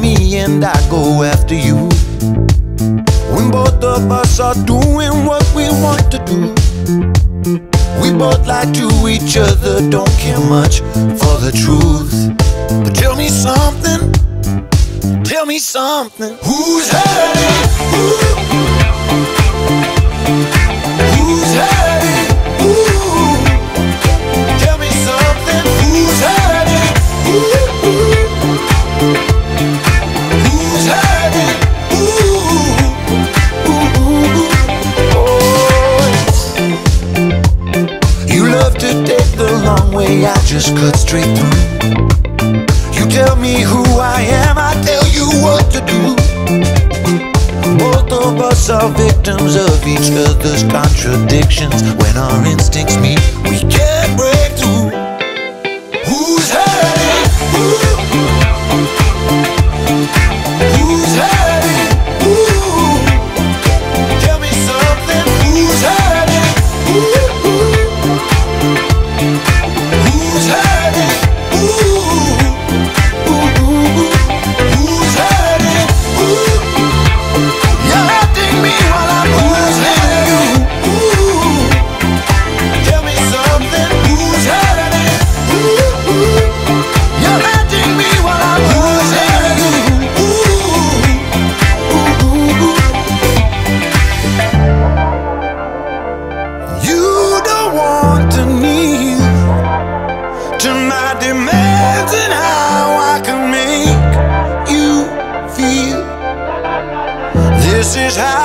me and I go after you. When both of us are doing what we want to do, we both lie to each other, don't care much for the truth. But tell me something, tell me something. Who's hurting? Who's hurting? Tell me something. Who's hurting? Who's hurting? Oh, you love to take the long way, I just cut straight through. You tell me who I am, I tell you what to do. Both of us are victims of each other's contradictions. When our instincts meet, we can't break through. Who's hurting? Who's hurting? Tell me something. Who's hurting? Who's hurting? This is how